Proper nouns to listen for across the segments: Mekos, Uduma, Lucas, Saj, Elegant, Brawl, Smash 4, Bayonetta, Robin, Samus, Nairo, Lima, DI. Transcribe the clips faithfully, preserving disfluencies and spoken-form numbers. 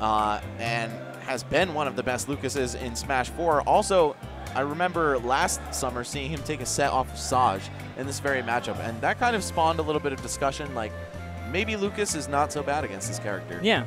uh, and has been one of the best Lucases in Smash four. Also, I remember last summer seeing him take a set off of Saj in this very matchup, and that kind of spawned a little bit of discussion, like maybe Lucas is not so bad against this character. Yeah.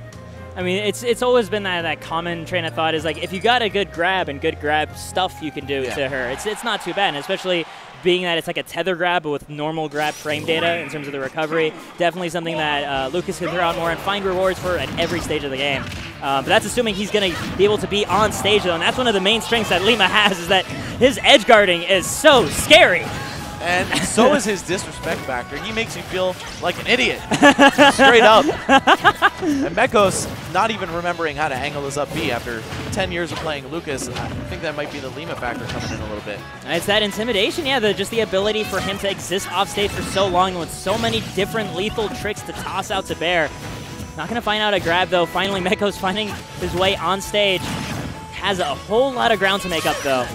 I mean, it's it's always been that, that common train of thought is like, if you got a good grab and good grab stuff you can do yeah. to her, it's it's not too bad, and especially being that it's like a tether grab but with normal grab frame data in terms of the recovery, definitely something that uh, Lucas can throw out more and find rewards for at every stage of the game. Uh, but that's assuming he's going to be able to be on stage, though, and that's one of the main strengths that Lima has, is that his edge guarding is so scary. And so is his disrespect factor. He makes you feel like an idiot, straight up. And Mekos not even remembering how to angle his up B after ten years of playing Lucas. I think that might be the Lima factor coming in a little bit. It's that intimidation, yeah, the, just the ability for him to exist off stage for so long with so many different lethal tricks to toss out to bear. Not going to find out a grab, though. Finally, Mekos finding his way on stage. Has a whole lot of ground to make up, though.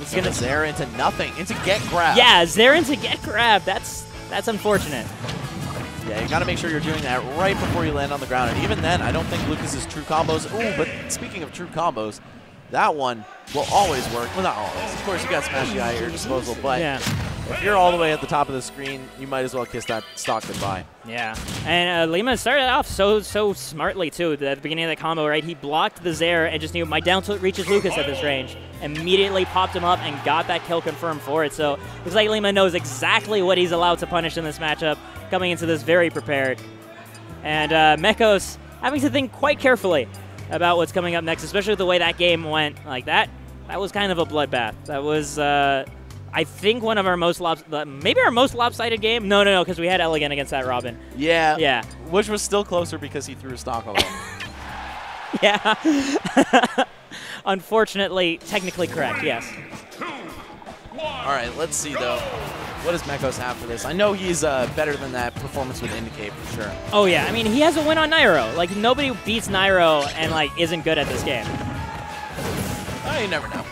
It's gonna Zare into nothing, into get grab. Yeah, Zare into get grab. That's that's unfortunate. Yeah, you gotta make sure you're doing that right before you land on the ground. And even then, I don't think Lucas's true combos. Ooh, but speaking of true combos, that one will always work. Well, not always. Of course, you got Smash D I at your disposal, but yeah. If you're all the way at the top of the screen, you might as well kiss that stock goodbye. Yeah, and uh, Lima started off so so smartly, too, at the beginning of the combo, right? He blocked the Zare and just knew my down tilt reaches Lucas at this range. Immediately popped him up and got that kill confirmed for it. So looks like Lima knows exactly what he's allowed to punish in this matchup, coming into this very prepared. And uh, Mekos having to think quite carefully about what's coming up next, especially the way that game went. Like that, that was kind of a bloodbath. That was... Uh, I think one of our most lopsided, maybe our most lopsided game? No, no, no, because we had Elegant against that Robin. Yeah. Yeah. Which was still closer because he threw a stock on him. Yeah. Unfortunately, technically correct, yes. All right, let's see, though. What does Mekos have for this? I know he's uh, better than that performance would indicate, for sure. Oh, yeah. I mean, he has a win on Nairo. Like, nobody beats Nairo and, like, isn't good at this game. Oh, you never know.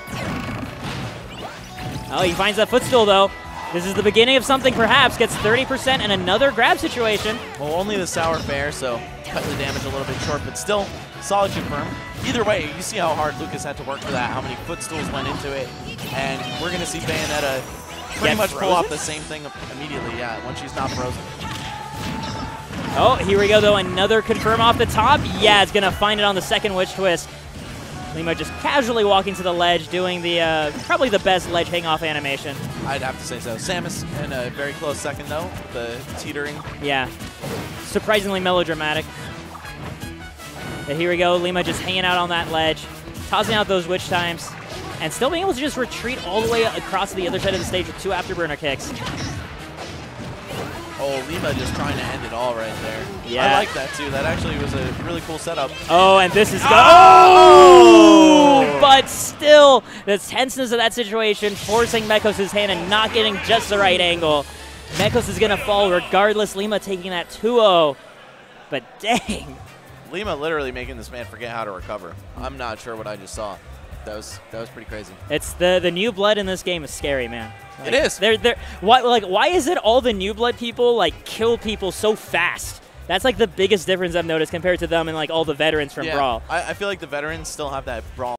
Oh, he finds that footstool, though. This is the beginning of something, perhaps. Gets thirty percent and another grab situation. Well, only the Sour Bear, so cut the damage a little bit short, but still solid confirm. Either way, you see how hard Lucas had to work for that, how many footstools went into it, and we're going to see Bayonetta pretty Get much frozen? pull off the same thing immediately, yeah, when she's not frozen. Oh, here we go, though. Another confirm off the top. Yeah, it's going to find it on the second witch twist. Lima just casually walking to the ledge, doing the uh, probably the best ledge hang-off animation. I'd have to say so. Samus in a very close second, though, the teetering. Yeah. Surprisingly melodramatic. But here we go. Lima just hanging out on that ledge, tossing out those witch times, and still being able to just retreat all the way across to the other side of the stage with two afterburner kicks. Oh, Lima just trying to end it all right there. Yeah. I like that, too. That actually was a really cool setup. Oh, and this is... Go oh! oh! But still, the tenseness of that situation, forcing Mekos' hand and not getting just the right angle. Mekos is going to fall regardless. Lima taking that two oh. But dang. Lima literally making this man forget how to recover. I'm not sure what I just saw. That was that was pretty crazy. It's the the new blood in this game is scary, man. Like, it is. They're they're why like why is it all the new blood people like kill people so fast? That's like the biggest difference I've noticed compared to them and like all the veterans from yeah, Brawl. I, I feel like the veterans still have that Brawl.